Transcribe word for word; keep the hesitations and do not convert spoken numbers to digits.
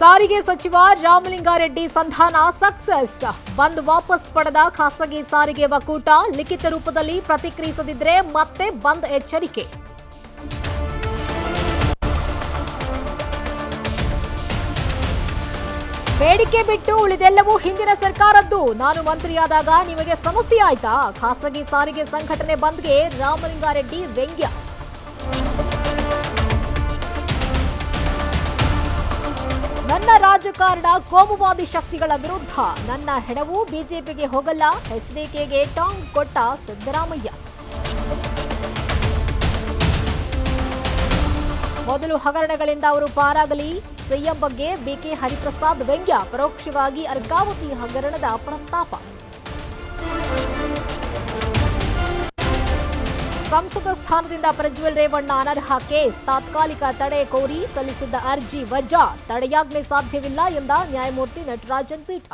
ಸಾರಿಗೆ ಸಚಿವ ರಾಮಲಿಂಗಾ ರೆಡ್ಡಿ ಸಂಧಾನ ಸಕ್ಸಸ್. ಬಂದ್ ವಾಪಸ್ ಪಡೆದ ಖಾಸಗಿ ಸಾರಿಗೆ ಒಕ್ಕೂಟ ಲಿಖಿತ ರೂಪದಲ್ಲಿ ಪ್ರತಿಕ್ರಿಯಿಸದಿದ್ದರೆ ಮತ್ತೆ ಬಂದ್ ಎಚ್ಚರಿಕೆ. ಬೇಡಿಕೆ ಬಿಟ್ಟು ಉಳಿದೆಲ್ಲವೂ ಹಿಂದಿನ ಸರ್ಕಾರದ್ದು. ನಾನು ಮಂತ್ರಿಯಾದಾಗ ನಿಮಗೆ ಸಮಸ್ಯೆ ಆಯ್ತಾ? ಖಾಸಗಿ ಸಾರಿಗೆ ಸಂಘಟನೆ ಬಂದ್ಗೆ ರಾಮಲಿಂಗಾ ರೆಡ್ಡಿ ವ್ಯಂಗ್ಯ. ನನ್ನ ರಾಜಕಾರಣ ಕೋಮುವಾದಿ ಶಕ್ತಿಗಳ ವಿರುದ್ಧ, ನನ್ನ ಹೆಣವು ಬಿಜೆಪಿಗೆ ಹೋಗಲ್ಲ, ಎಚ್ಡಿಕೆಗೆ ಟಾಂಗ್ ಕೊಟ್ಟ ಸಿದ್ದರಾಮಯ್ಯ. ಮೊದಲು ಹಗರಣಗಳಿಂದ ಅವರು ಪಾರಾಗಲಿ, ಸಿಎಂ ಬಗ್ಗೆ ಬಿಕೆ ಹರಿಪ್ರಸಾದ್ ವ್ಯಂಗ್ಯ, ಪರೋಕ್ಷವಾಗಿ ಅರ್ಕಾವತಿ ಹಗರಣದ ಪ್ರಸ್ತಾಪ. ಸಂಸದ ಸ್ಥಾನದಿಂದ ಪ್ರಜ್ವಲ್ ರೇವಣ್ಣ ಅನರ್ಹ ಕೇಸ್ ತಾತ್ಕಾಲಿಕ ತಡೆ ಕೋರಿ ಸಲ್ಲಿಸಿದ್ದ ಅರ್ಜಿ ವಜಾ, ತಡೆಯಾಜ್ಞೆ ಸಾಧ್ಯವಿಲ್ಲ ಎಂದ ನ್ಯಾಯಮೂರ್ತಿ ನಟರಾಜನ್ ಪೀಠ.